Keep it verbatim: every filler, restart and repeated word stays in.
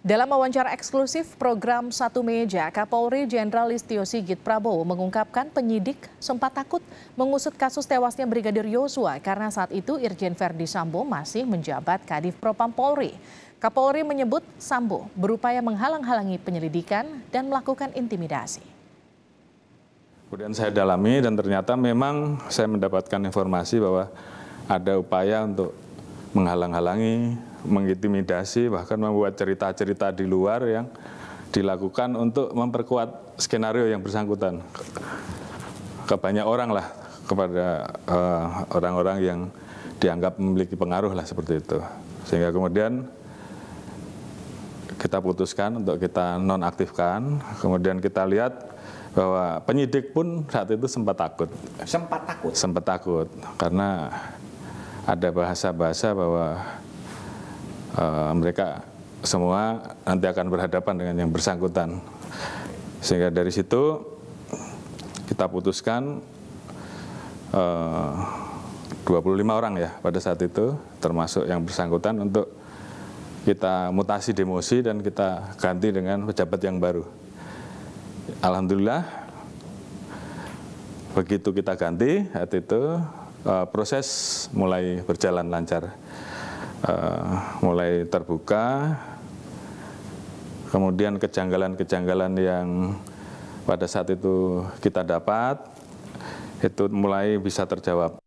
Dalam wawancara eksklusif program Satu Meja, Kapolri Jenderal Listyo Sigit Prabowo mengungkapkan penyidik sempat takut mengusut kasus tewasnya Brigadir Yosua karena saat itu Irjen Ferdy Sambo masih menjabat Kadiv Propam Polri. Kapolri menyebut Sambo berupaya menghalang-halangi penyelidikan dan melakukan intimidasi. Kemudian saya dalami dan ternyata memang saya mendapatkan informasi bahwa ada upaya untuk menghalang-halangi, mengintimidasi, bahkan membuat cerita-cerita di luar yang dilakukan untuk memperkuat skenario yang bersangkutan ke banyak orang lah, kepada orang-orang uh, yang dianggap memiliki pengaruh lah, seperti itu. Sehingga kemudian kita putuskan untuk kita nonaktifkan, kemudian kita lihat bahwa penyidik pun saat itu sempat takut. Sempat takut? Sempat takut, karena ada bahasa-bahasa bahwa Uh, mereka semua nanti akan berhadapan dengan yang bersangkutan. Sehingga dari situ kita putuskan uh, dua puluh lima orang ya pada saat itu, termasuk yang bersangkutan, untuk kita mutasi demosi dan kita ganti dengan pejabat yang baru. Alhamdulillah begitu kita ganti saat itu, uh, proses mulai berjalan lancar. Uh, mulai terbuka, kemudian kejanggalan-kejanggalan yang pada saat itu kita dapat itu mulai bisa terjawab.